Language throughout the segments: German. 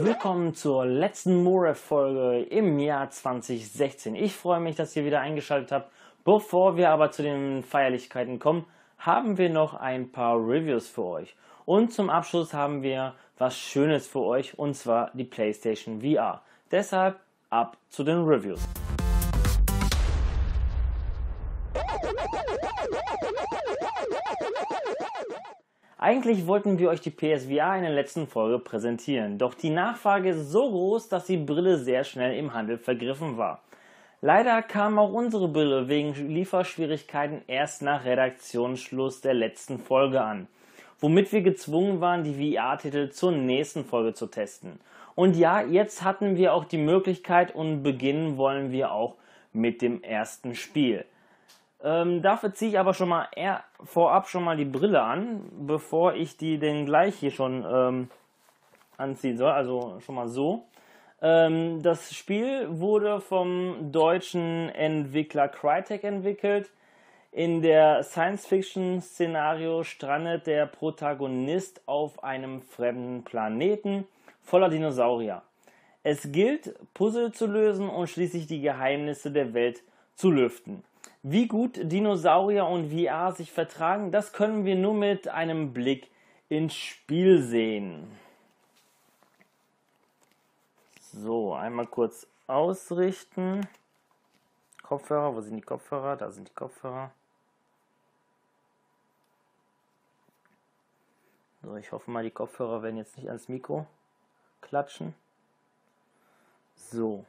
Willkommen zur letzten MoRev-Folge im Jahr 2016. Ich freue mich, dass ihr wieder eingeschaltet habt. Bevor wir aber zu den Feierlichkeiten kommen, haben wir noch ein paar Reviews für euch. Und zum Abschluss haben wir was Schönes für euch, und zwar die PlayStation VR. Deshalb ab zu den Reviews. Eigentlich wollten wir euch die PSVR in der letzten Folge präsentieren, doch die Nachfrage ist so groß, dass die Brille sehr schnell im Handel vergriffen war. Leider kam auch unsere Brille wegen Lieferschwierigkeiten erst nach Redaktionsschluss der letzten Folge an, womit wir gezwungen waren, die VR-Titel zur nächsten Folge zu testen. Und ja, jetzt hatten wir auch die Möglichkeit und beginnen wollen wir auch mit dem ersten Spiel. Dafür ziehe ich aber schon mal vorab die Brille an, bevor ich die denn gleich hier schon anziehen soll, also schon mal so. Das Spiel wurde vom deutschen Entwickler Crytek entwickelt. In der Science-Fiction-Szenario strandet der Protagonist auf einem fremden Planeten voller Dinosaurier. Es gilt, Puzzle zu lösen und schließlich die Geheimnisse der Welt zu lüften. Wie gut Dinosaurier und VR sich vertragen, das können wir nur mit einem Blick ins Spiel sehen. So, einmal kurz ausrichten. Kopfhörer, wo sind die Kopfhörer? Da sind die Kopfhörer. So, ich hoffe mal, die Kopfhörer werden jetzt nicht ans Mikro klatschen. So.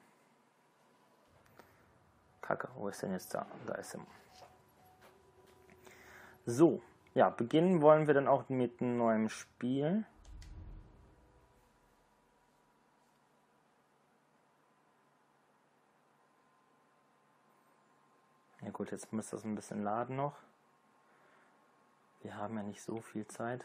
Kacke, wo ist denn jetzt da? Da ist er. So, ja, beginnen wollen wir dann auch mit einem neuen Spiel. Ja gut, jetzt müsste das ein bisschen laden noch. Wir haben ja nicht so viel Zeit.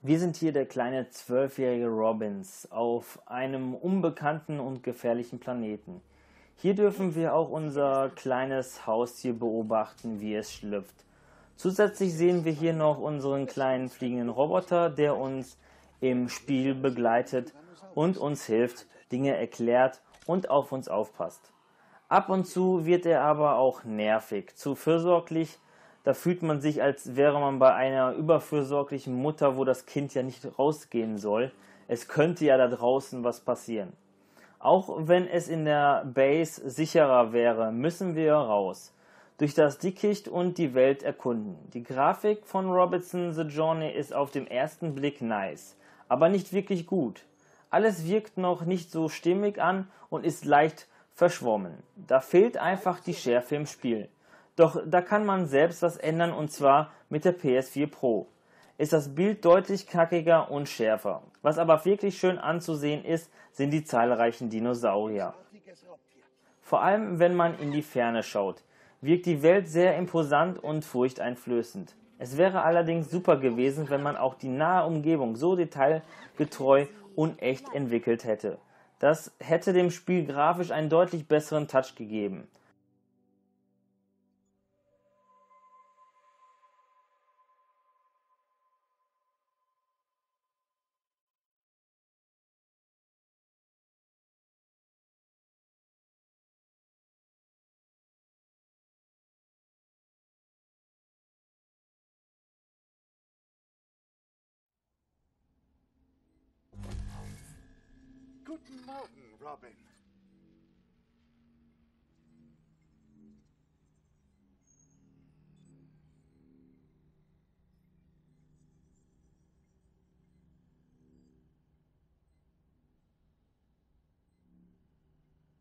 Wir sind hier der kleine 12-jährige Robins auf einem unbekannten und gefährlichen Planeten. Hier dürfen wir auch unser kleines Haustier beobachten, wie es schlüpft. Zusätzlich sehen wir hier noch unseren kleinen fliegenden Roboter, der uns im Spiel begleitet und uns hilft, Dinge erklärt und auf uns aufpasst. Ab und zu wird er aber auch nervig, zu fürsorglich. Da fühlt man sich, als wäre man bei einer überfürsorglichen Mutter, wo das Kind ja nicht rausgehen soll. Es könnte ja da draußen was passieren. Auch wenn es in der Base sicherer wäre, müssen wir raus. Durch das Dickicht und die Welt erkunden. Die Grafik von Robinson: The Journey ist auf den ersten Blick nice, aber nicht wirklich gut. Alles wirkt noch nicht so stimmig an und ist leicht verschwommen. Da fehlt einfach die Schärfe im Spiel. Doch da kann man selbst was ändern, und zwar mit der PS4 Pro. Ist das Bild deutlich knackiger und schärfer. Was aber wirklich schön anzusehen ist, sind die zahlreichen Dinosaurier. Vor allem, wenn man in die Ferne schaut, wirkt die Welt sehr imposant und furchteinflößend. Es wäre allerdings super gewesen, wenn man auch die nahe Umgebung so detailgetreu und echt entwickelt hätte. Das hätte dem Spiel grafisch einen deutlich besseren Touch gegeben. Guten Morgen, Robin.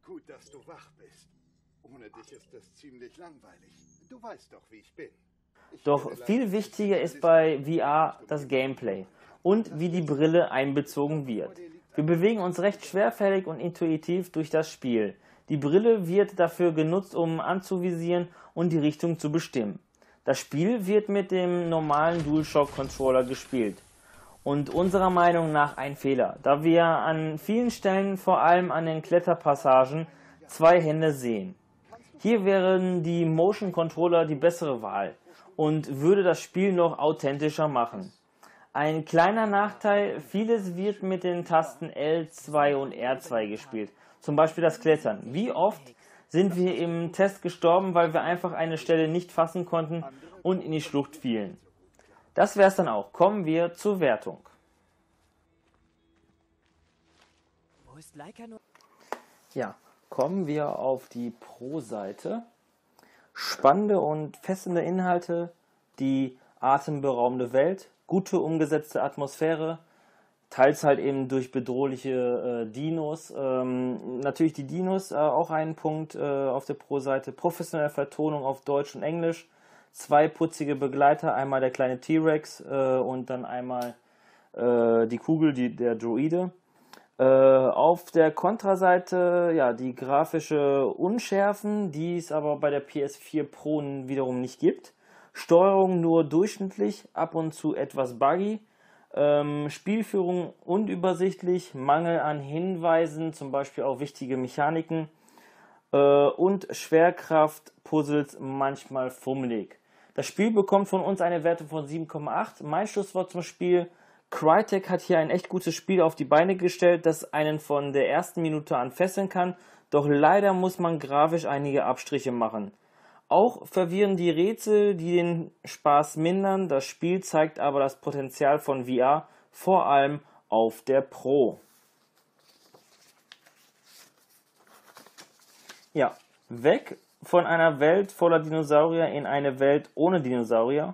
Gut, dass du wach bist. Ohne dich ist das ziemlich langweilig. Du weißt doch, wie ich bin. Doch viel wichtiger ist bei VR das Gameplay und wie die Brille einbezogen wird. Wir bewegen uns recht schwerfällig und intuitiv durch das Spiel. Die Brille wird dafür genutzt, um anzuvisieren und die Richtung zu bestimmen. Das Spiel wird mit dem normalen DualShock-Controller gespielt. Und unserer Meinung nach ein Fehler, da wir an vielen Stellen, vor allem an den Kletterpassagen, zwei Hände sehen. Hier wären die Motion-Controller die bessere Wahl und würde das Spiel noch authentischer machen. Ein kleiner Nachteil, vieles wird mit den Tasten L2 und R2 gespielt, zum Beispiel das Klettern. Wie oft sind wir im Test gestorben, weil wir einfach eine Stelle nicht fassen konnten und in die Schlucht fielen. Das wär's dann auch. Kommen wir zur Wertung. Ja, kommen wir auf die Pro-Seite. Spannende und fesselnde Inhalte, die atemberaubende Welt, gute umgesetzte Atmosphäre, teils halt eben durch bedrohliche Dinos. Natürlich die Dinos, auch ein Punkt auf der Pro-Seite. Professionelle Vertonung auf Deutsch und Englisch. Zwei putzige Begleiter, einmal der kleine T-Rex und dann einmal die Kugel, der Droide. Auf der Kontraseite, ja, die grafische Unschärfen, die es aber bei der PS4 Pro wiederum nicht gibt. Steuerung nur durchschnittlich, ab und zu etwas buggy. Spielführung unübersichtlich, Mangel an Hinweisen, zum Beispiel auf wichtige Mechaniken. Und Schwerkraft-Puzzles manchmal fummelig. Das Spiel bekommt von uns eine Wertung von 7,8. Mein Schlusswort zum Spiel: Crytek hat hier ein echt gutes Spiel auf die Beine gestellt, das einen von der ersten Minute an fesseln kann, doch leider muss man grafisch einige Abstriche machen. Auch verwirren die Rätsel, die den Spaß mindern. Das Spiel zeigt aber das Potenzial von VR, vor allem auf der Pro. Ja, weg von einer Welt voller Dinosaurier in eine Welt ohne Dinosaurier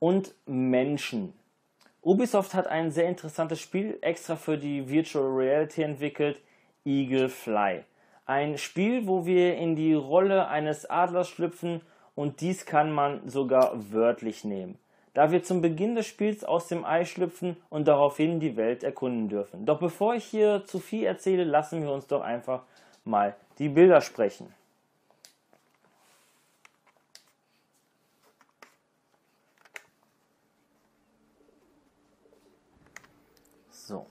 und Menschen. Ubisoft hat ein sehr interessantes Spiel extra für die Virtual Reality entwickelt, Eagle Flight. Ein Spiel, wo wir in die Rolle eines Adlers schlüpfen und dies kann man sogar wörtlich nehmen, da wir zum Beginn des Spiels aus dem Ei schlüpfen und daraufhin die Welt erkunden dürfen. Doch bevor ich hier zu viel erzähle, lassen wir uns doch einfach mal die Bilder sprechen. So.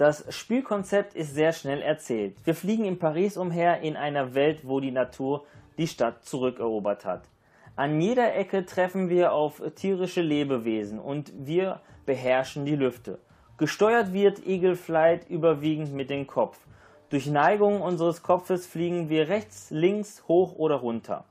Das Spielkonzept ist sehr schnell erzählt. Wir fliegen in Paris umher in einer Welt, wo die Natur die Stadt zurückerobert hat. An jeder Ecke treffen wir auf tierische Lebewesen und wir beherrschen die Lüfte. Gesteuert wird Eagle Flight überwiegend mit dem Kopf. Durch Neigung unseres Kopfes fliegen wir rechts, links, hoch oder runter.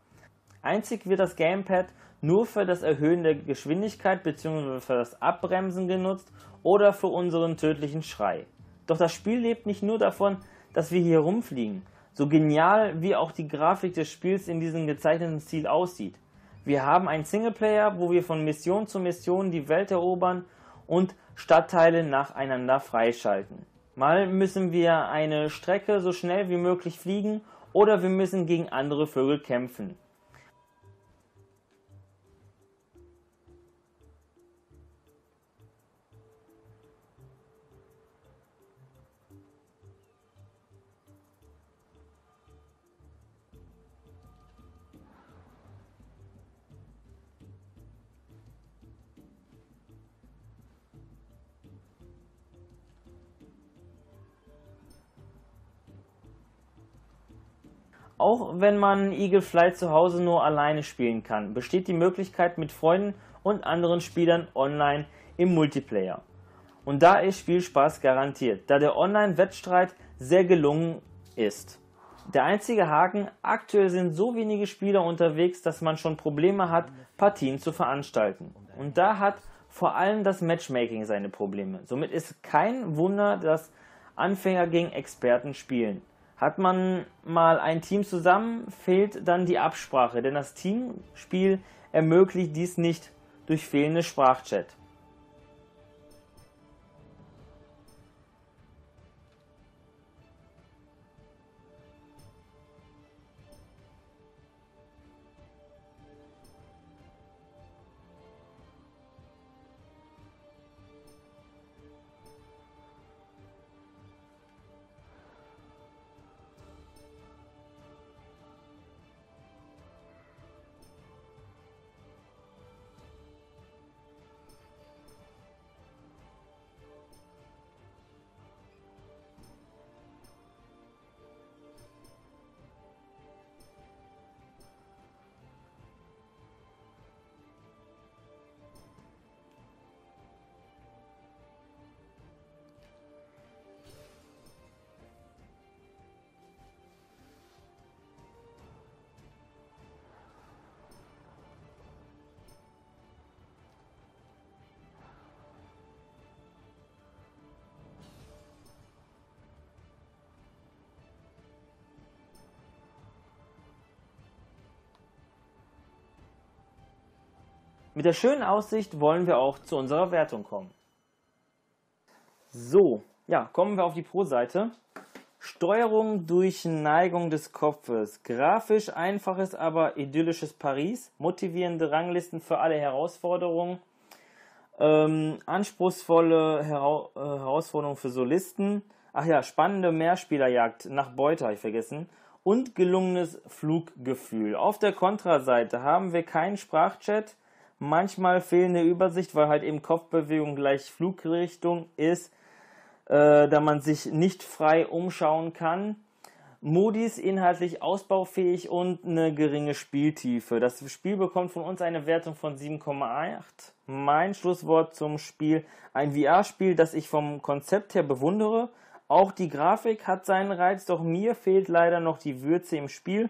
Einzig wird das Gamepad nur für das Erhöhen der Geschwindigkeit bzw. für das Abbremsen genutzt oder für unseren tödlichen Schrei. Doch das Spiel lebt nicht nur davon, dass wir hier rumfliegen, so genial wie auch die Grafik des Spiels in diesem gezeichneten Stil aussieht. Wir haben einen Singleplayer, wo wir von Mission zu Mission die Welt erobern und Stadtteile nacheinander freischalten. Mal müssen wir eine Strecke so schnell wie möglich fliegen oder wir müssen gegen andere Vögel kämpfen. Auch wenn man Eagle Flight zu Hause nur alleine spielen kann, besteht die Möglichkeit, mit Freunden und anderen Spielern online im Multiplayer. Und da ist Spielspaß garantiert, da der Online-Wettstreit sehr gelungen ist. Der einzige Haken, aktuell sind so wenige Spieler unterwegs, dass man schon Probleme hat, Partien zu veranstalten. Und da hat vor allem das Matchmaking seine Probleme. Somit ist kein Wunder, dass Anfänger gegen Experten spielen. Hat man mal ein Team zusammen, fehlt dann die Absprache, denn das Teamspiel ermöglicht dies nicht durch fehlende Sprachchat. Mit der schönen Aussicht wollen wir auch zu unserer Wertung kommen. So, ja, kommen wir auf die Pro-Seite. Steuerung durch Neigung des Kopfes. Grafisch einfaches, aber idyllisches Paris. Motivierende Ranglisten für alle Herausforderungen. Anspruchsvolle Herausforderungen für Solisten. Ach ja, spannende Mehrspielerjagd nach Beute, habe ich vergessen. Und gelungenes Fluggefühl. Auf der Kontra-Seite haben wir keinen Sprachchat. Manchmal fehlende Übersicht, weil halt eben Kopfbewegung gleich Flugrichtung ist, da man sich nicht frei umschauen kann. Modis inhaltlich ausbaufähig und eine geringe Spieltiefe. Das Spiel bekommt von uns eine Wertung von 7,8. Mein Schlusswort zum Spiel: ein VR-Spiel, das ich vom Konzept her bewundere. Auch die Grafik hat seinen Reiz, doch mir fehlt leider noch die Würze im Spiel.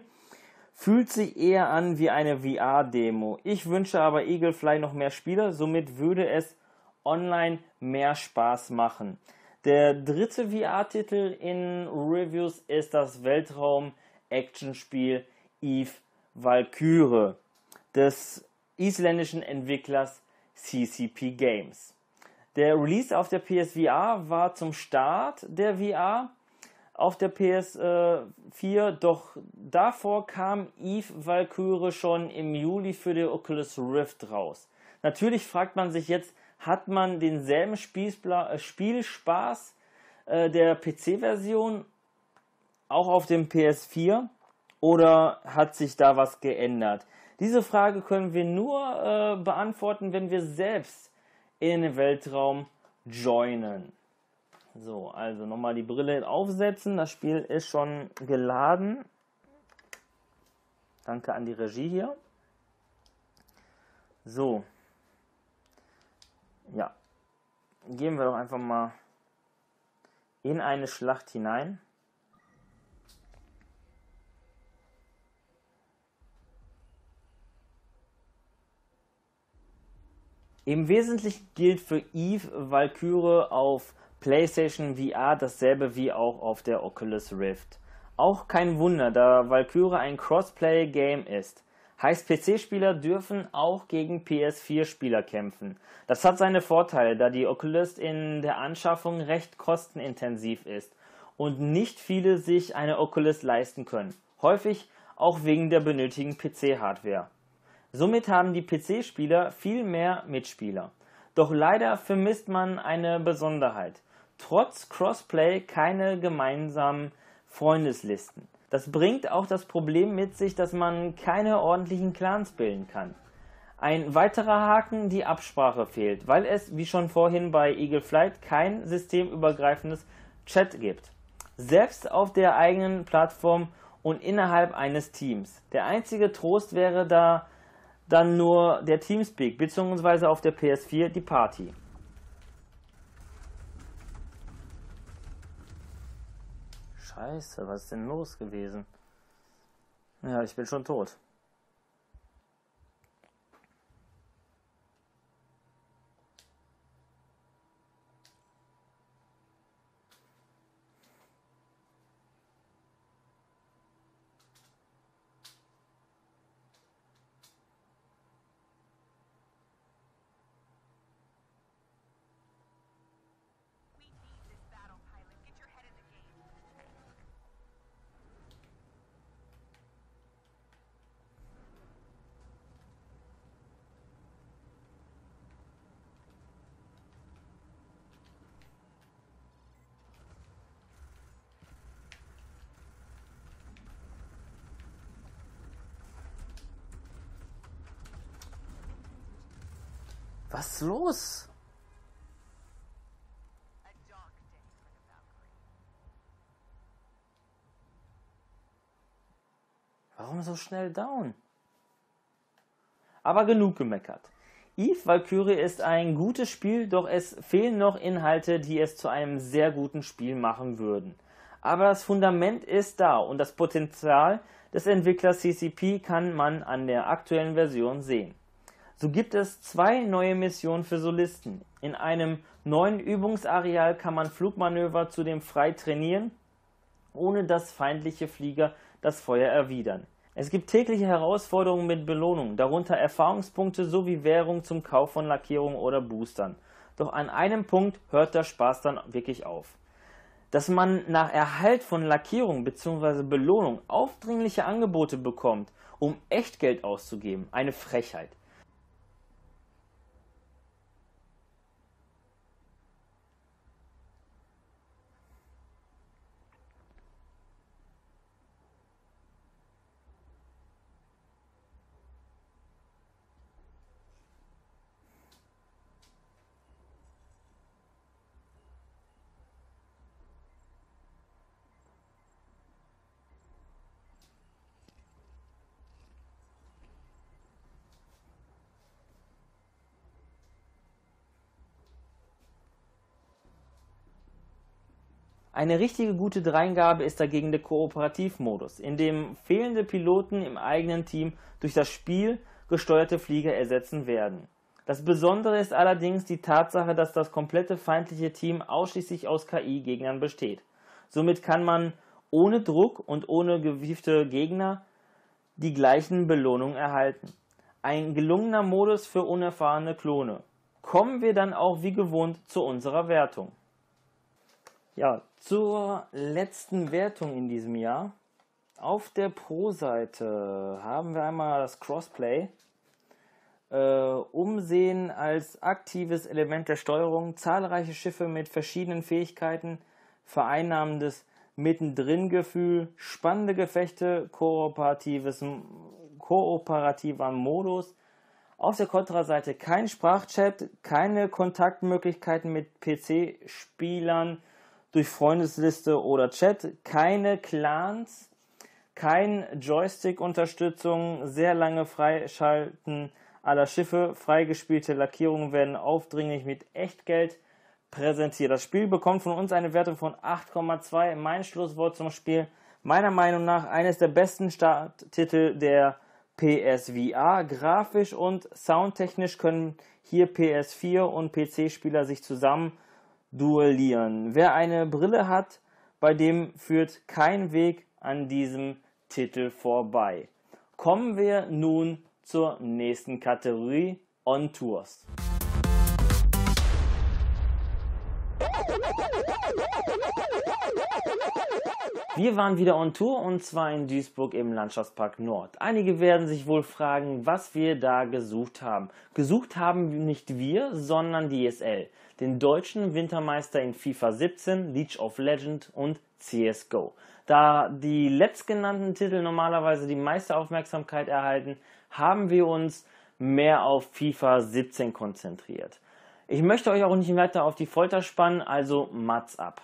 Fühlt sich eher an wie eine VR-Demo. Ich wünsche aber Eagle Flight noch mehr Spieler, somit würde es online mehr Spaß machen. Der dritte VR-Titel in Reviews ist das Weltraum-Action-Spiel Eve Valkyrie des isländischen Entwicklers CCP Games. Der Release auf der PSVR war zum Start der VR auf der PS4, doch davor kam Eve Valkyrie schon im Juli für die Oculus Rift raus. Natürlich fragt man sich jetzt, hat man denselben Spielspaß der PC-Version auch auf dem PS4 oder hat sich da was geändert? Diese Frage können wir nur beantworten, wenn wir selbst in den Weltraum joinen. So, also nochmal die Brille aufsetzen. Das Spiel ist schon geladen. Danke an die Regie hier. So. Ja. Gehen wir doch einfach mal in eine Schlacht hinein. Im Wesentlichen gilt für Eve Valkyrie auf PlayStation VR dasselbe wie auch auf der Oculus Rift. Auch kein Wunder, da Valkyrie ein Crossplay-Game ist. Heißt, PC-Spieler dürfen auch gegen PS4-Spieler kämpfen. Das hat seine Vorteile, da die Oculus in der Anschaffung recht kostenintensiv ist und nicht viele sich eine Oculus leisten können. Häufig auch wegen der benötigten PC-Hardware. Somit haben die PC-Spieler viel mehr Mitspieler. Doch leider vermisst man eine Besonderheit. Trotz Crossplay keine gemeinsamen Freundeslisten. Das bringt auch das Problem mit sich, dass man keine ordentlichen Clans bilden kann. Ein weiterer Haken, die Absprache fehlt, weil es, wie schon vorhin bei Eagle Flight, kein systemübergreifendes Chat gibt. Selbst auf der eigenen Plattform und innerhalb eines Teams. Der einzige Trost wäre da dann nur der TeamSpeak, beziehungsweise auf der PS4 die Party. Scheiße, was ist denn los gewesen? Ja, ich bin schon tot. Was ist los? Warum so schnell down? Aber genug gemeckert. Eve Valkyrie ist ein gutes Spiel, doch es fehlen noch Inhalte, die es zu einem sehr guten Spiel machen würden. Aber das Fundament ist da und das Potenzial des Entwicklers CCP kann man an der aktuellen Version sehen. So gibt es 2 neue Missionen für Solisten. In einem neuen Übungsareal kann man Flugmanöver zudem frei trainieren, ohne dass feindliche Flieger das Feuer erwidern. Es gibt tägliche Herausforderungen mit Belohnungen, darunter Erfahrungspunkte sowie Währung zum Kauf von Lackierungen oder Boostern. Doch an einem Punkt hört der Spaß dann wirklich auf. Dass man nach Erhalt von Lackierung bzw. Belohnung aufdringliche Angebote bekommt, um Echtgeld auszugeben, eine Frechheit. Eine richtige gute Dreingabe ist dagegen der Kooperativmodus, in dem fehlende Piloten im eigenen Team durch das Spiel gesteuerte Flieger ersetzen werden. Das Besondere ist allerdings die Tatsache, dass das komplette feindliche Team ausschließlich aus KI-Gegnern besteht. Somit kann man ohne Druck und ohne gewiefte Gegner die gleichen Belohnungen erhalten. Ein gelungener Modus für unerfahrene Klone. Kommen wir dann auch wie gewohnt zu unserer Wertung. Ja, zur letzten Wertung in diesem Jahr. Auf der Pro-Seite haben wir einmal das Crossplay. Umsehen als aktives Element der Steuerung, zahlreiche Schiffe mit verschiedenen Fähigkeiten, vereinnahmendes Mittendrin-Gefühl, spannende Gefechte, kooperativer Modus. Auf der Kontra-Seite kein Sprachchat, keine Kontaktmöglichkeiten mit PC-Spielern, durch Freundesliste oder Chat, keine Clans, kein Joystick-Unterstützung, sehr lange Freischalten aller Schiffe, freigespielte Lackierungen werden aufdringlich mit Echtgeld präsentiert. Das Spiel bekommt von uns eine Wertung von 8,2. Mein Schlusswort zum Spiel, meiner Meinung nach eines der besten Starttitel der PSVR. Grafisch und soundtechnisch können hier PS4 und PC-Spieler sich zusammen duellieren. Wer eine Brille hat, bei dem führt kein Weg an diesem Titel vorbei. Kommen wir nun zur nächsten Kategorie, On Tours. Wir waren wieder on Tour und zwar in Duisburg im Landschaftspark Nord. Einige werden sich wohl fragen, was wir da gesucht haben. Gesucht haben nicht wir, sondern die ESL, den deutschen Wintermeister in FIFA 17, League of Legends und CSGO. Da die letztgenannten Titel normalerweise die meiste Aufmerksamkeit erhalten, haben wir uns mehr auf FIFA 17 konzentriert. Ich möchte euch auch nicht weiter auf die Folter spannen, also Mats ab.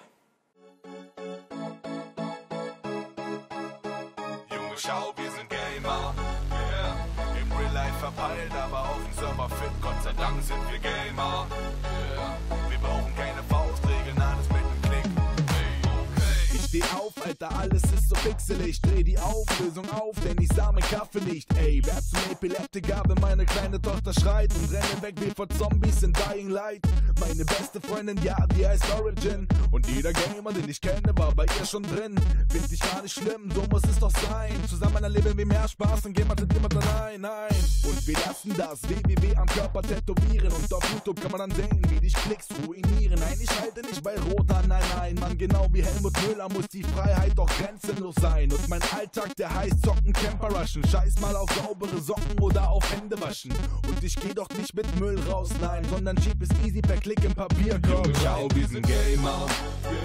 nur Schau, wir sind Gamer. Yeah. Im Real Life verpeilt, aber auf dem Server fit. Gott sei Dank sind wir Gamer. Yeah. Wir brauchen keine Faustregeln, alles mit dem Klick. Hey. Ich steh auf, Alter, alles ist so pixelig. Dreh die Auflösung auf, denn ich sah meinen Kaffee nicht. Ey, wer zum Epileptiker, wenn meine kleine Tochter schreit und renne weg wie vor Zombies in Dying Light. Meine beste Freundin, ja, die heißt Origin. Und jeder Gamer, den ich kenne, war bei ihr schon drin. Find ich gar nicht schlimm, so muss es doch sein. Zusammen erleben wir mehr Spaß und jemand mit jemand allein, nein. Und wir lassen das WWW am Körper tätowieren. Und auf YouTube kann man dann sehen, wie dich Klicks ruinieren. Nein, ich halte nicht bei Rot an, nein, nein. Mann, genau wie Helmut Müller muss die Freiheit doch grenzenlos sein. Und mein Alltag, der heißt Socken, Camper rushen. Scheiß mal auf saubere Socken oder auf Hände waschen. Und ich geh doch nicht mit Müll raus, nein, sondern cheap ist easy per Klick im Papier. Komm, schau, wir sind Gamer.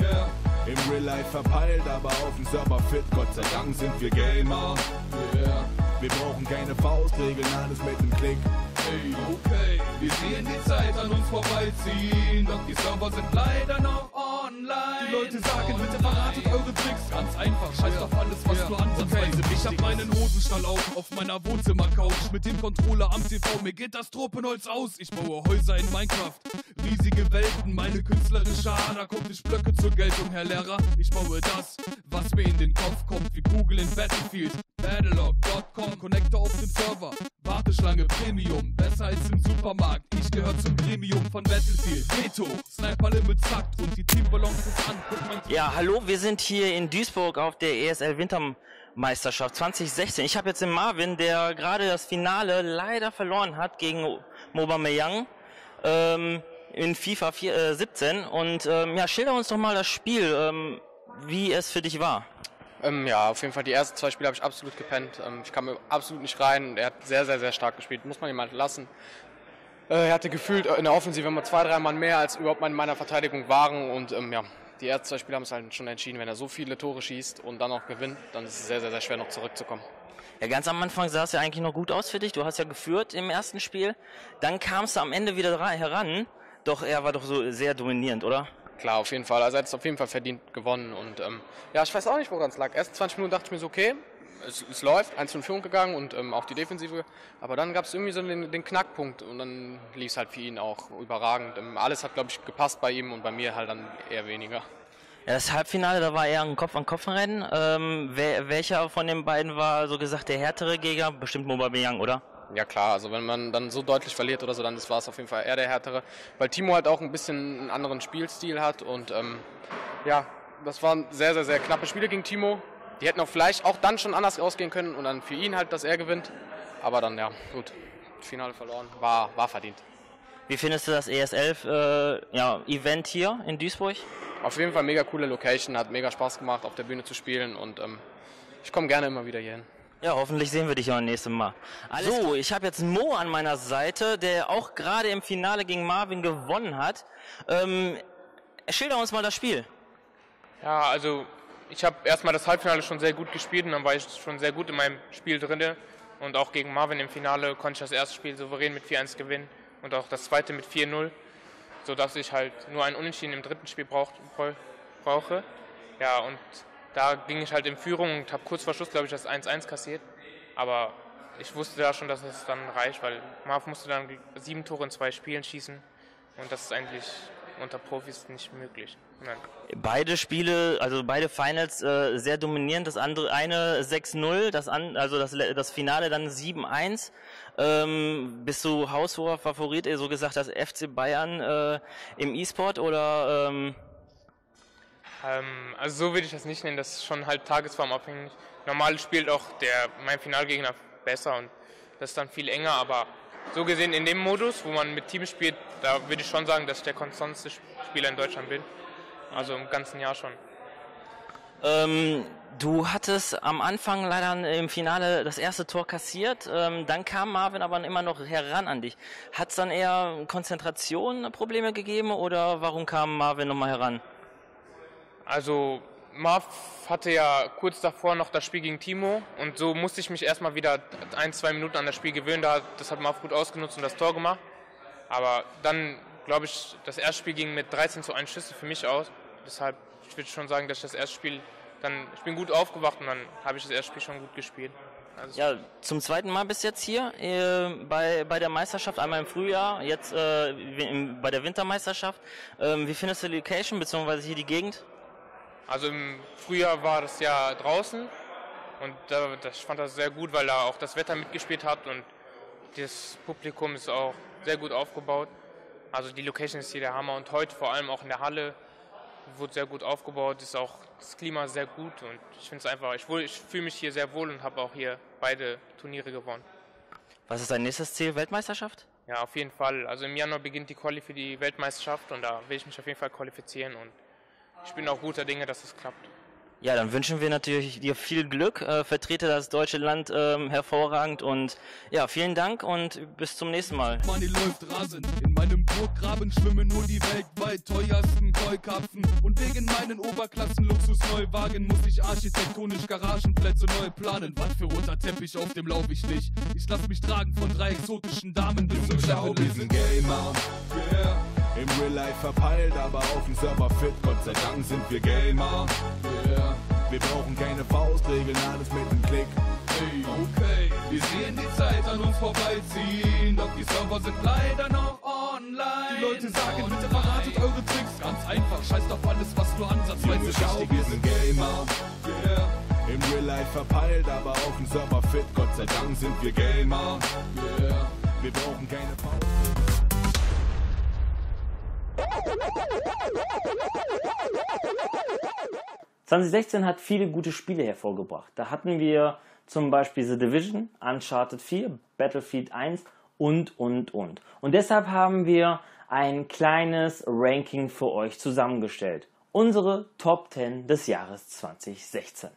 Yeah. Im Real Life verpeilt, aber auf dem Server fit. Gott sei Dank sind wir Gamer. Yeah. Wir brauchen keine Faustregeln, alles mit dem Klick. Hey, okay, wir sehen die Zeit an uns vorbeiziehen, doch die Server sind leider noch online. Die Leute sagen, online, bitte verratet eure Tricks. Ganz einfach, scheiß auf alles, was nur ansatzweise wichtig ist. Ich hab meinen Hosenstall auf meiner Wohnzimmercouch mit dem Controller am TV, mir geht das Tropenholz aus. Ich baue Häuser in Minecraft, riesige Welten, meine künstlerische Ader kommt durch Blöcke zur Geltung, Herr Lehrer. Ich baue das, was mir in den Kopf kommt, wie Google in Battlefield. Battlelog.com, Connector auf dem Server, Warteschlange Premium, besser als im Supermarkt. Ich gehöre zum Gremium von Battlefield. Veto, Sniper Limit zackt und die Teambalance ist an. Ja, hallo, wir sind hier in Duisburg auf der ESL Wintermeisterschaft 2016. Ich habe jetzt den Marvin, der gerade das Finale leider verloren hat gegen Mobameyang in FIFA 17. Und ja, schilder uns doch mal das Spiel, wie es für dich war. Ja, auf jeden Fall die ersten zwei Spiele habe ich absolut gepennt. Ich kam absolut nicht rein. Er hat sehr, sehr, sehr stark gespielt. Muss man ihm halt lassen. Er hatte gefühlt in der Offensive immer 2, 3 Mann mehr, als überhaupt in meiner Verteidigung waren. Und ja, die ersten zwei Spiele haben es halt schon entschieden. Wenn er so viele Tore schießt und dann auch gewinnt, dann ist es sehr, sehr, sehr schwer noch zurückzukommen. Ja, ganz am Anfang sah es ja eigentlich noch gut aus für dich. Du hast ja geführt im ersten Spiel. Dann kamst du am Ende wieder heran. Doch er war doch so sehr dominierend, oder? Klar, auf jeden Fall. Also er hat es auf jeden Fall verdient gewonnen. Und ja, ich weiß auch nicht, woran es lag. Erst 20 Minuten dachte ich mir so, okay, es läuft, 1:0 Führung gegangen und auch die Defensive. Aber dann gab es irgendwie so den Knackpunkt und dann lief es halt für ihn auch überragend. Alles hat, glaube ich, gepasst bei ihm und bei mir halt dann eher weniger. Ja, das Halbfinale, da war eher ein Kopf-an-Kopf-Rennen. Welcher von den beiden war, so gesagt, der härtere Gegner? Bestimmt Mobameyang, oder? Ja klar, also wenn man dann so deutlich verliert oder so, dann war es auf jeden Fall eher der härtere, weil Timo halt auch ein bisschen einen anderen Spielstil hat und ja, das waren sehr, sehr, sehr knappe Spiele gegen Timo. Die hätten auch vielleicht auch dann schon anders ausgehen können und dann für ihn halt, dass er gewinnt, aber dann ja, gut, Finale verloren, war verdient. Wie findest du das ESL-Event hier in Duisburg? Auf jeden Fall mega coole Location, hat mega Spaß gemacht, auf der Bühne zu spielen und ich komme gerne immer wieder hier hin. Ja, hoffentlich sehen wir dich auch nächstes Mal. So, ich habe jetzt Mo an meiner Seite, der auch gerade im Finale gegen Marvin gewonnen hat. Schilder uns mal das Spiel. Ja, also ich habe erstmal das Halbfinale schon sehr gut gespielt und dann war ich schon sehr gut in meinem Spiel drin. Und auch gegen Marvin im Finale konnte ich das erste Spiel souverän mit 4:1 gewinnen und auch das zweite mit 4:0, sodass ich halt nur einen Unentschieden im dritten Spiel brauche. Ja, und da ging ich halt in Führung und habe kurz vor Schluss, glaube ich, das 1:1 kassiert. Aber ich wusste da schon, dass es dann reicht, weil Marv musste dann 7 Tore in 2 Spielen schießen. Und das ist eigentlich unter Profis nicht möglich. Nein. Beide Spiele, also beide Finals, sehr dominierend. Das andere eine 6:0, das Finale dann 7:1. Bist du haushoher Favorit, so gesagt, das FC Bayern im E-Sport oder... Also so würde ich das nicht nennen, das ist schon halt tagesformabhängig. Normal spielt auch mein Finalgegner besser und das ist dann viel enger, aber so gesehen in dem Modus, wo man mit Teams spielt, da würde ich schon sagen, dass ich der konstanteste Spieler in Deutschland bin. Also im ganzen Jahr schon. Du hattest am Anfang leider im Finale das erste Tor kassiert, dann kam Marvin aber immer noch heran an dich. Hat es dann eher Konzentrationsprobleme gegeben oder warum kam Marvin nochmal heran? Also Marv hatte ja kurz davor noch das Spiel gegen Timo und so musste ich mich erstmal wieder 1, 2 Minuten an das Spiel gewöhnen. Das hat Marv gut ausgenutzt und das Tor gemacht. Aber dann, glaube ich, das erste Spiel ging mit 13:1 Schüsse für mich aus. Deshalb würde ich schon sagen, dass ich das erste Spiel dann, ich bin gut aufgewacht und dann habe ich das erste Spiel schon gut gespielt. Also ja, zum zweiten Mal bis jetzt hier bei der Meisterschaft, einmal im Frühjahr, jetzt bei der Wintermeisterschaft. Wie findest du die Location bzw. hier die Gegend? Also im Frühjahr war das ja draußen und ich fand das sehr gut, weil da auch das Wetter mitgespielt hat und das Publikum ist auch sehr gut aufgebaut. Also die Location ist hier der Hammer und heute vor allem auch in der Halle wurde sehr gut aufgebaut, ist auch das Klima sehr gut und ich finde es einfach, ich fühle mich hier sehr wohl und habe auch hier beide Turniere gewonnen. Was ist dein nächstes Ziel, Weltmeisterschaft? Ja, auf jeden Fall. Also im Januar beginnt die Quali für die Weltmeisterschaft und da will ich mich auf jeden Fall qualifizieren und ich bin auch guter Dinge, dass es klappt. Ja, dann wünschen wir natürlich dir viel Glück, vertrete das deutsche Land hervorragend und ja, vielen Dank und bis zum nächsten Mal. Money läuft rasend, in meinem Burggraben schwimmen nur die weltweit teuersten Keukarpfen und wegen meinen Oberklassen-Luxus-Neuwagen muss ich architektonisch Garagenplätze neu planen. Was für roter Teppich, auf dem lauf ich nicht. Ich lass mich tragen von drei exotischen Damen bis zum Schaubel. Wir sind Gamer, yeah. Im Real Life verpeilt, aber auf dem Server fit, Gott sei Dank sind wir Gamer, yeah. Wir brauchen keine Faustregeln, alles mit dem Klick. Hey, okay, wir sehen die Zeit an uns vorbeiziehen, doch die Server sind leider noch online. Die Leute sagen, online, bitte verratet eure Tricks, ganz einfach, scheißt auf alles, was nur ansatzweise schaut. Wir sind Gamer, yeah. Im Real Life verpeilt, aber auf dem Server fit, Gott sei Dank sind wir Gamer, yeah. Wir brauchen keine Faustregeln. (2016) hat viele gute Spiele hervorgebracht. Da hatten wir zum Beispiel The Division, Uncharted 4, Battlefield 1 und. Und deshalb haben wir ein kleines Ranking für euch zusammengestellt. Unsere Top 10 des Jahres 2016.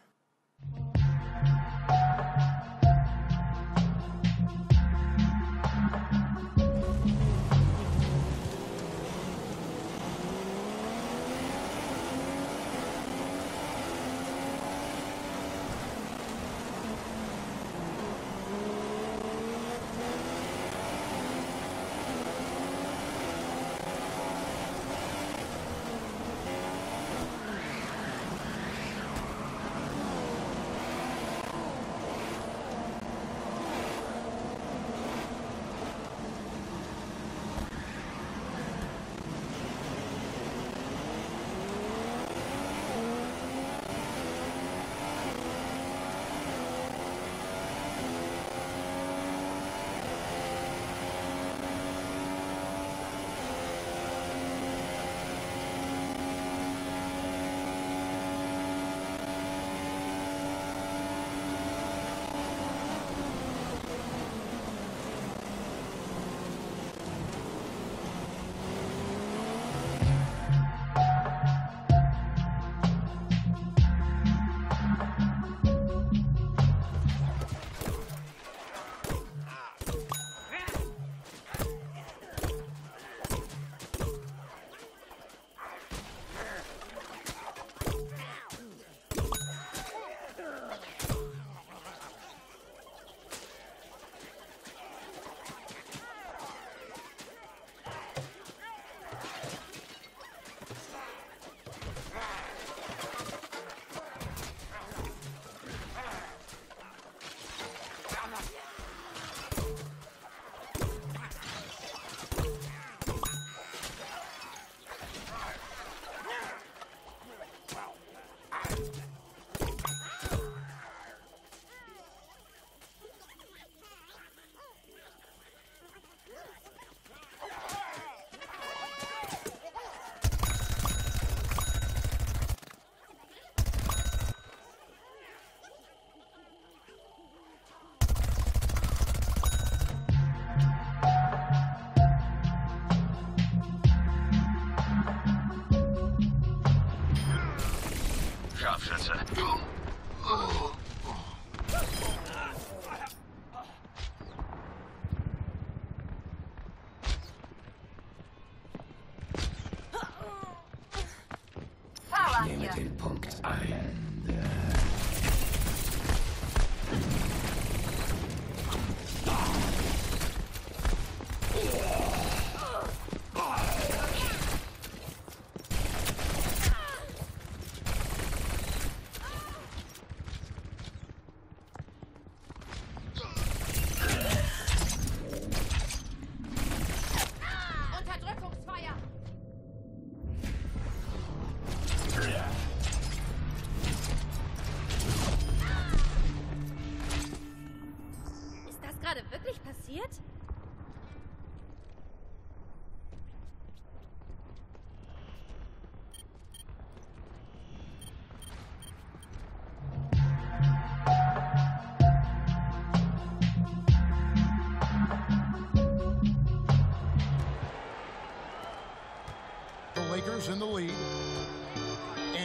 Ich nehme den Punkt ein.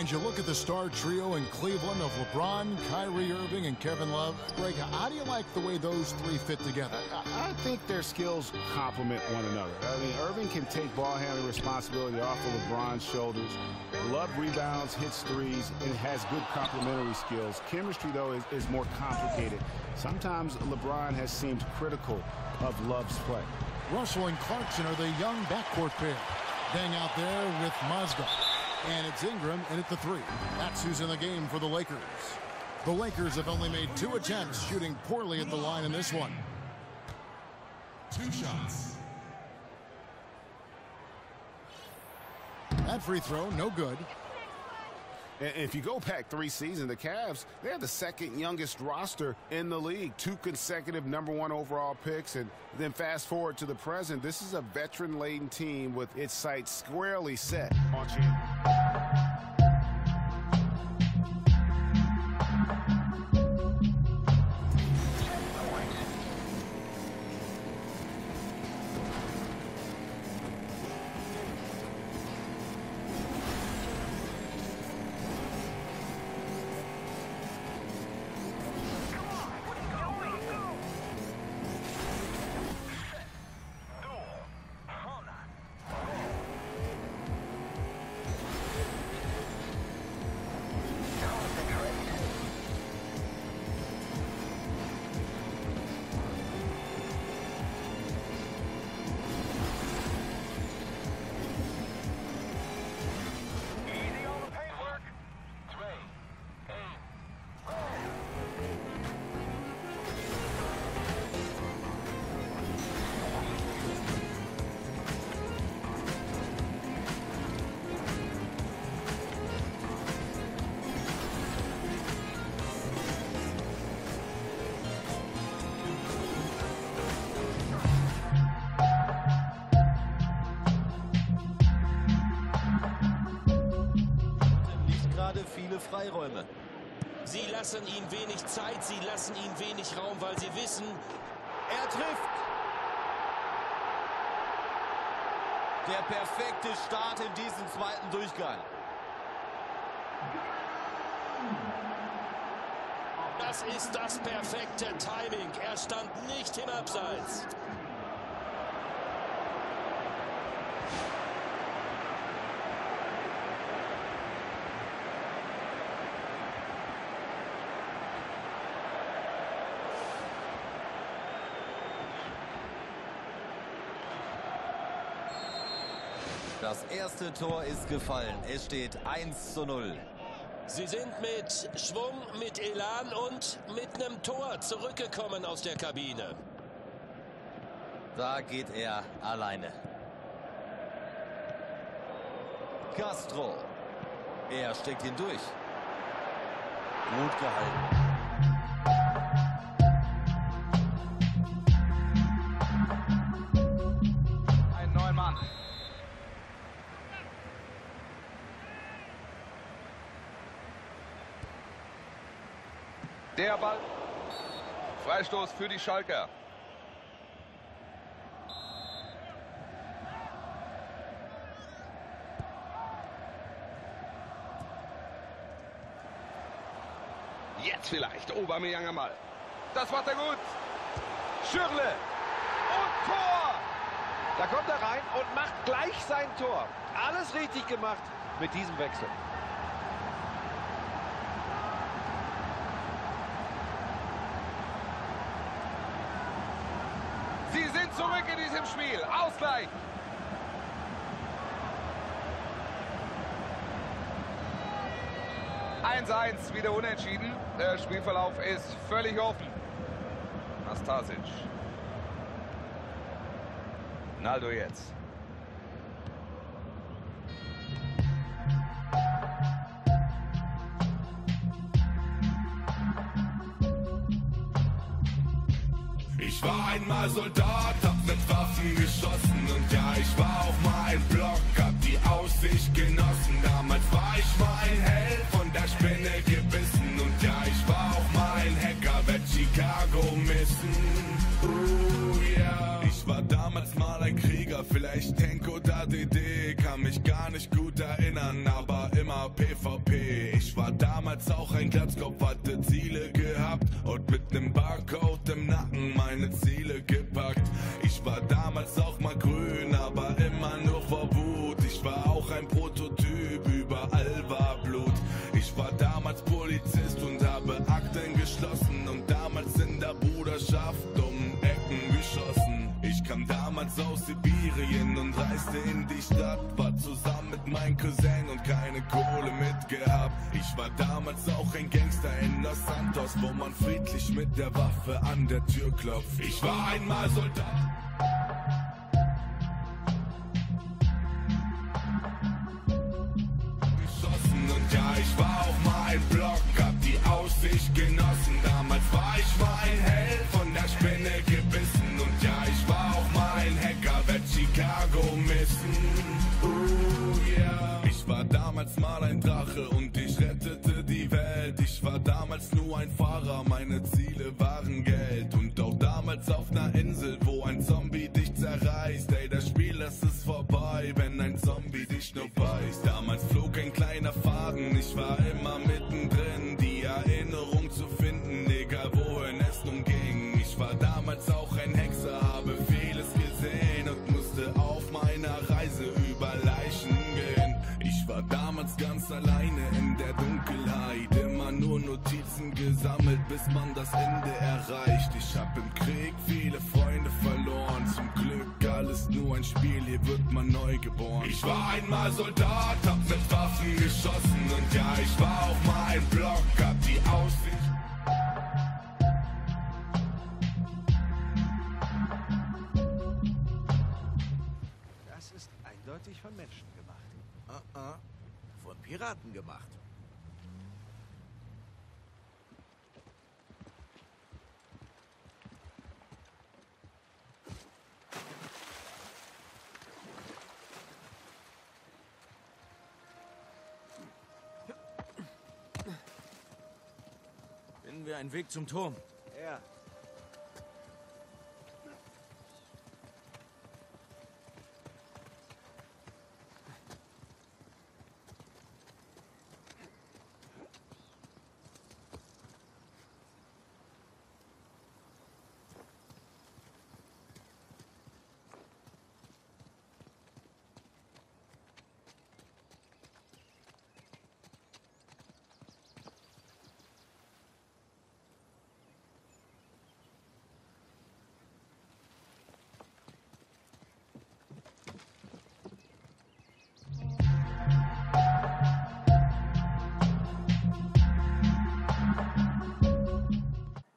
as you look at the star trio in Cleveland of LeBron, Kyrie Irving, and Kevin Love, Greg, how do you like the way those three fit together? I think their skills complement one another. I mean, Irving can take ball handling responsibility off of LeBron's shoulders. Love rebounds, hits threes, and has good complementary skills. Chemistry, though, is more complicated. Sometimes LeBron has seemed critical of Love's play. Russell and Clarkson are the young backcourt pair. Dang out there with Mozgov. And it's Ingram in at the three. That's who's in the game for the Lakers. The Lakers have only made two attempts, shooting poorly at the line in this one. Two shots. That free throw, no good. And if you go back 3 seasons, the Cavs, they have the second youngest roster in the league. 2 consecutive #1 overall picks. And then fast forward to the present, this is a veteran-laden team with its sights squarely set on champions. Freiräume. Sie lassen ihm wenig Zeit, sie lassen ihm wenig Raum, weil sie wissen, er trifft. Der perfekte Start in diesen zweiten Durchgang. Das ist das perfekte Timing. Er stand nicht im Abseits. Das erste Tor ist gefallen. Es steht 1:0. Sie sind mit Schwung, mit Elan und mit einem Tor zurückgekommen aus der Kabine. Da geht er alleine. Castro. Er steckt ihn durch. Gut gehalten. Der Ball. Freistoß für die Schalker. Jetzt vielleicht. Mobameyang mal. Das macht er gut. Schürrle. Und Tor. Da kommt er rein und macht gleich sein Tor. Alles richtig gemacht mit diesem Wechsel. Zurück in diesem Spiel. Ausgleich. (1:1) wieder unentschieden. Der Spielverlauf ist völlig offen. Nastasic. Naldo jetzt. Ich war einmal Soldat, hab mit Waffen geschossen und ja, ich war auch mal ein Block, hab die Aussicht genossen. Damals war ich mal ein Held, von der Spinne gebissen und ja, ich war auch mal ein Hacker, werd Chicago missen. Oh, yeah. Ich war damals mal ein Krieger, vielleicht Tank oder DD, kann mich gar nicht gut erinnern, aber immer PvP. damals auch ein Glatzkopf, hatte Ziele gehabt und mit nem Barcode im Nacken meine Ziele gepackt. Ich war damals auch mal grün, aber immer nur vor Wut. Ich war auch ein Prototyp, überall war Blut. Ich war damals Polizist und habe Akten geschlossen und damals in der Bruderschaft um Ecken geschossen. Ich kam damals aus Sibirien und reiste in die Stadt, war zusammen mit meinem Cousin und keine Kohle mitgehabt. Ich war damals auch ein Gangster in Los Santos, wo man friedlich mit der Waffe an der Tür klopft. Ich war einmal Soldat. Ja, ich war auch mal ein Block, hab die Aussicht genossen. Damals war ich mal ein Held, von der Spinne gebissen. Und ja, ich war auch mal ein Hacker, werd Chicago missen. Yeah. Ich war damals mal ein Drache und ich rettete die Welt. Ich war damals nur ein Fahrer, meine Ziele waren Geld. Und auch damals auf einer Insel, wo ein Zombie dich zerreißt. Ey, das Spiel, das ist vorbei, wenn ein Zombie dich nur beißt. Damals flog ein kleiner Faden, ich war immer mittendrin, die Erinnerung zu finden, egal wohin es nun ging. Ich war damals auch ein Hexer, habe vieles gesehen und musste auf meiner Reise über Leichen gehen. Ich war damals ganz alleine in der Dunkelheit, immer nur Notizen gesammelt, bis man das Ende erreicht. Ich hab im Krieg viele Freunde verloren, zum Glück alles nur ein Spiel, hier wird man neu geboren. Ich war einmal Soldat, hab mit Waffen geschossen und ja, ich war auch mal ein Block, hab die Aussicht. Das ist eindeutig von Menschen gemacht. Von Piraten gemacht. Finden wir einen Weg zum Turm? Ja.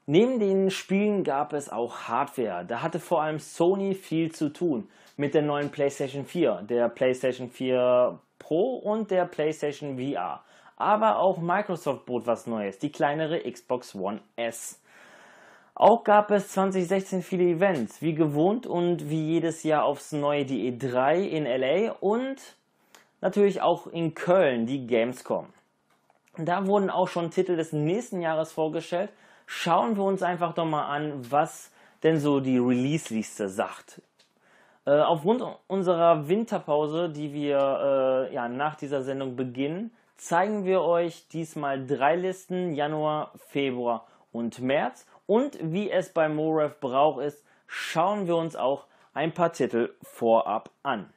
Neben den Spielen gab es auch Hardware. Da hatte vor allem Sony viel zu tun mit der neuen PlayStation 4, der PlayStation 4 Pro und der PlayStation VR. Aber auch Microsoft bot was Neues, die kleinere Xbox One S. Auch gab es 2016 viele Events, wie gewohnt und wie jedes Jahr aufs Neue die E3 in LA und natürlich auch in Köln, die Gamescom. Da wurden auch schon Titel des nächsten Jahres vorgestellt. Schauen wir uns einfach doch mal an, was denn so die Release-Liste sagt. Aufgrund unserer Winterpause, die wir nach dieser Sendung beginnen, zeigen wir euch diesmal 3 Listen, Januar, Februar und März. Und wie es bei MoRev Brauch ist, schauen wir uns auch ein paar Titel vorab an.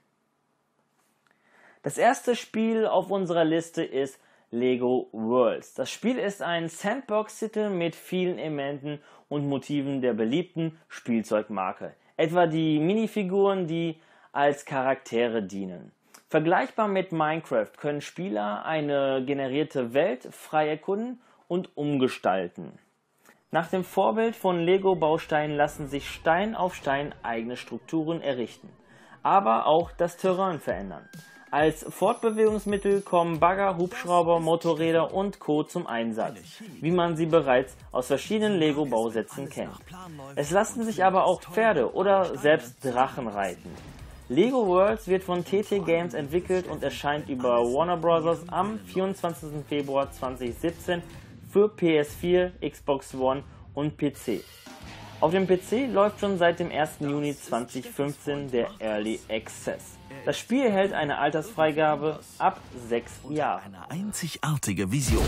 Das erste Spiel auf unserer Liste ist Lego Worlds. Das Spiel ist ein Sandbox-Titel mit vielen Elementen und Motiven der beliebten Spielzeugmarke. Etwa die Minifiguren, die als Charaktere dienen. Vergleichbar mit Minecraft können Spieler eine generierte Welt frei erkunden und umgestalten. Nach dem Vorbild von Lego-Bausteinen lassen sich Stein auf Stein eigene Strukturen errichten, aber auch das Terrain verändern. Als Fortbewegungsmittel kommen Bagger, Hubschrauber, Motorräder und Co. zum Einsatz, wie man sie bereits aus verschiedenen Lego-Bausätzen kennt. Es lassen sich aber auch Pferde oder selbst Drachen reiten. Lego Worlds wird von CCP Games entwickelt und erscheint über Warner Bros. Am 24. Februar 2017 für PS4, Xbox One und PC. Auf dem PC läuft schon seit dem 1. Juni 2015 der Early Access. Das Spiel erhält eine Altersfreigabe ab 6 Jahren. Eine einzigartige Vision.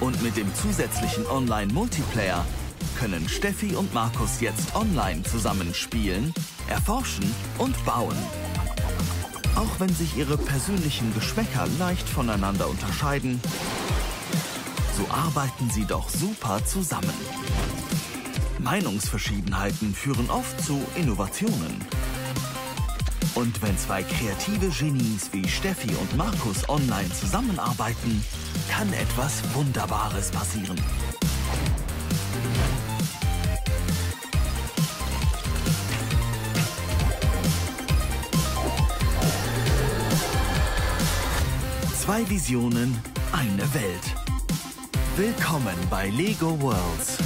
Und mit dem zusätzlichen Online-Multiplayer können Steffi und Markus jetzt online zusammenspielen, erforschen und bauen. Auch wenn sich ihre persönlichen Geschmäcker leicht voneinander unterscheiden, so arbeiten sie doch super zusammen. Meinungsverschiedenheiten führen oft zu Innovationen. Und wenn zwei kreative Genies wie Steffi und Markus online zusammenarbeiten, kann etwas Wunderbares passieren. Zwei Visionen, eine Welt. Willkommen bei Lego Worlds.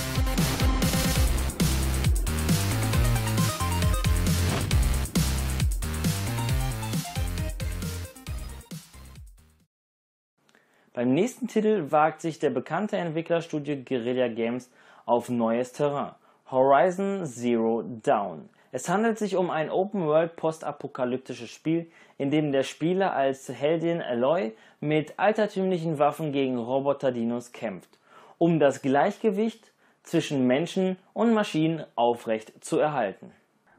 Beim nächsten Titel wagt sich der bekannte Entwicklerstudio Guerrilla Games auf neues Terrain, Horizon Zero Dawn. Es handelt sich um ein Open-World-postapokalyptisches Spiel, in dem der Spieler als Heldin Aloy mit altertümlichen Waffen gegen Roboter-Dinos kämpft, um das Gleichgewicht zwischen Menschen und Maschinen aufrecht zu erhalten.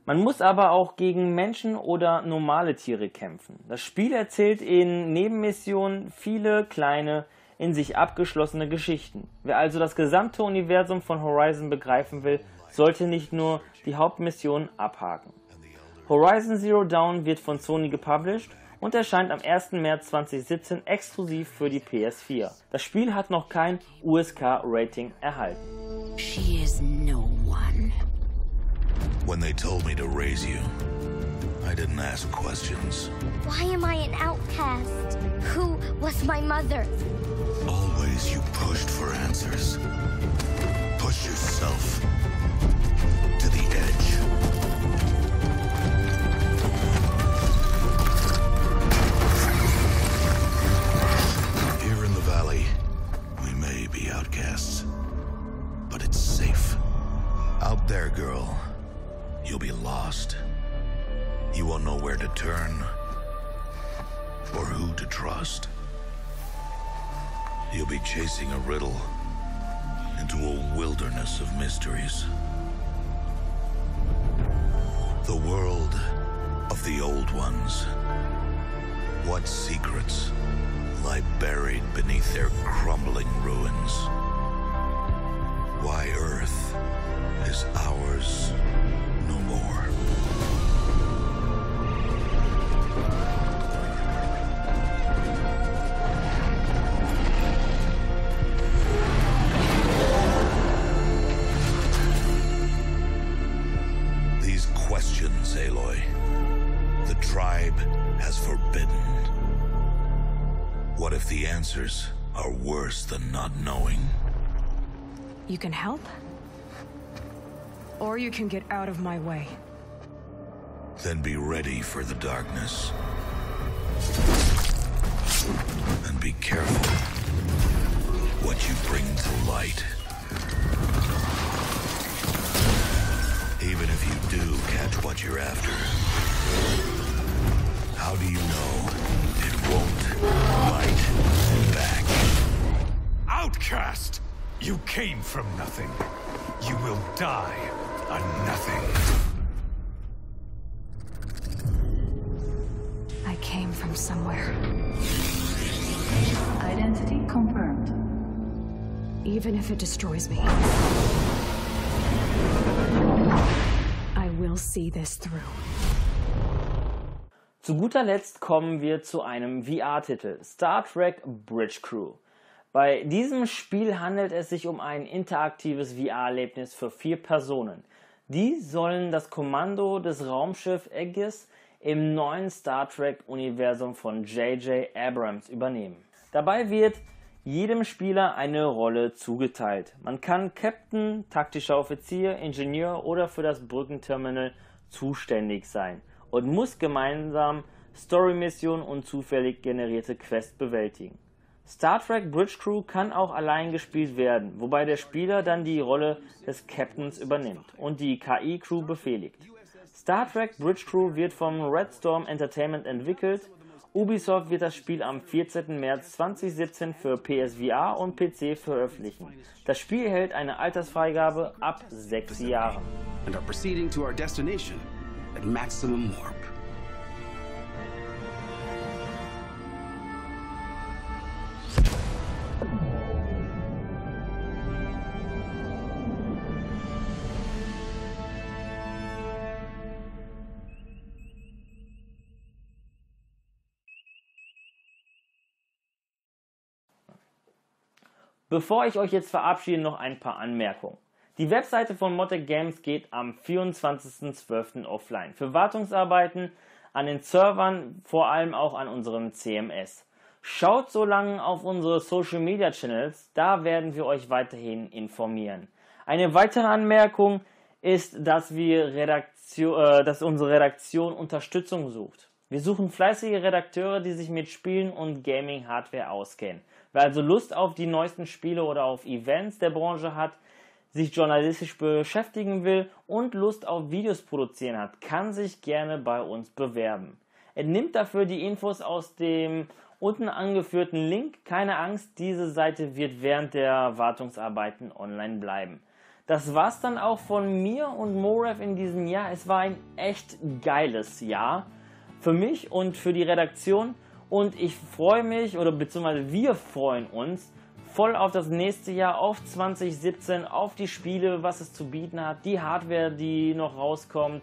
Man muss aber auch gegen Menschen oder normale Tiere kämpfen. Das Spiel erzählt in Nebenmissionen viele kleine, in sich abgeschlossene Geschichten. Wer also das gesamte Universum von Horizon begreifen will, sollte nicht nur die Hauptmissionen abhaken. Horizon Zero Dawn wird von Sony gepublished und erscheint am 1. März 2017 exklusiv für die PS4. Das Spiel hat noch kein USK-Rating erhalten. She is no one. When they told me to raise you, I didn't ask questions. Why am I an outcast? Who was my mother? Always you pushed for answers. Push yourself to the edge. Here in the valley, we may be outcasts, but it's safe. Out there, girl. You'll be lost. You won't know where to turn or who to trust. You'll be chasing a riddle into a wilderness of mysteries. The world of the old ones. What secrets lie buried beneath their crumbling ruins? Why Earth is ours no more. These questions, Aloy, the tribe has forbidden. What if the answers are worse than not knowing? You can help? Or you can get out of my way. Then be ready for the darkness. And be careful what you bring to light. Even if you do catch what you're after, how do you know it won't bite back? Outcast! You came from nothing. You will die. Nothing. I came from somewhere. Identity confirmed. Even if it destroys me, I will see this through. Zu guter Letzt kommen wir zu einem VR-Titel, Star Trek Bridge Crew. Bei diesem Spiel handelt es sich um ein interaktives VR-Erlebnis für 4 Personen. Die sollen das Kommando des Raumschiffs Aegis im neuen Star Trek-Universum von J.J. Abrams übernehmen. Dabei wird jedem Spieler eine Rolle zugeteilt. Man kann Captain, taktischer Offizier, Ingenieur oder für das Brückenterminal zuständig sein und muss gemeinsam Story-Missionen und zufällig generierte Quests bewältigen. Star Trek Bridge Crew kann auch allein gespielt werden, wobei der Spieler dann die Rolle des Captains übernimmt und die KI-Crew befehligt. Star Trek Bridge Crew wird vom Red Storm Entertainment entwickelt Ubisoft wird das Spiel am 14. März 2017 für PSVR und PC veröffentlichen. Das Spiel erhält eine Altersfreigabe ab 6 Jahren. And are proceeding to our destination at maximum warp. Bevor ich euch jetzt verabschiede, noch ein paar Anmerkungen. Die Webseite von Modded Games geht am 24.12. offline für Wartungsarbeiten an den Servern, vor allem auch an unserem CMS. Schaut so lange auf unsere Social Media Channels, da werden wir euch weiterhin informieren. Eine weitere Anmerkung ist, dass unsere Redaktion Unterstützung sucht. Wir suchen fleißige Redakteure, die sich mit Spielen und Gaming-Hardware auskennen. Wer also Lust auf die neuesten Spiele oder auf Events der Branche hat, sich journalistisch beschäftigen will und Lust auf Videos produzieren hat, kann sich gerne bei uns bewerben. Entnimmt dafür die Infos aus dem unten angeführten Link. Keine Angst, diese Seite wird während der Wartungsarbeiten online bleiben. Das war's dann auch von mir und MoRev in diesem Jahr. Es war ein echt geiles Jahr für mich und für die Redaktion. Und ich freue mich, oder beziehungsweise wir freuen uns voll auf das nächste Jahr, auf 2017, auf die Spiele, was es zu bieten hat, die Hardware, die noch rauskommt.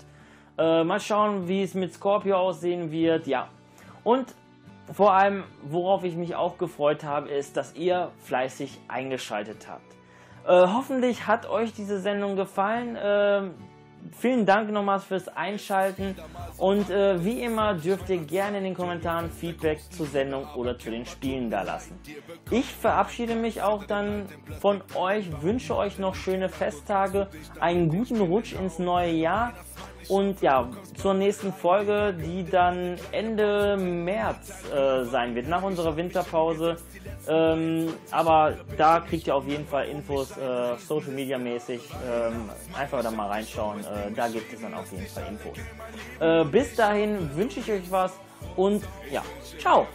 Mal schauen, wie es mit Scorpio aussehen wird, ja. Und vor allem, worauf ich mich auch gefreut habe, ist, dass ihr fleißig eingeschaltet habt. Hoffentlich hat euch diese Sendung gefallen. Vielen Dank nochmals fürs Einschalten und wie immer dürft ihr gerne in den Kommentaren Feedback zur Sendung oder zu den Spielen da lassen. Ich verabschiede mich auch dann von euch, wünsche euch noch schöne Festtage, einen guten Rutsch ins neue Jahr und ja, zur nächsten Folge, die dann Ende März sein wird, nach unserer Winterpause. Aber da kriegt ihr auf jeden Fall Infos, Social Media mäßig, einfach da mal reinschauen, da gibt es dann auf jeden Fall Infos. Bis dahin wünsche ich euch was und ja, ciao!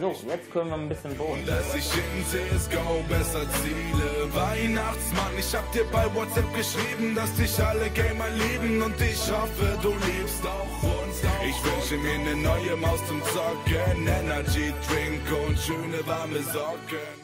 So, jetzt können wir ein bisschen bohren. Dass ich in CSGO besser ziele. Weihnachtsmann, ich hab dir bei WhatsApp geschrieben, dass dich alle Gamer lieben und ich hoffe, du liebst auch uns. Ich wünsche mir eine neue Maus zum Zocken, Energy Drink und schöne warme Socken.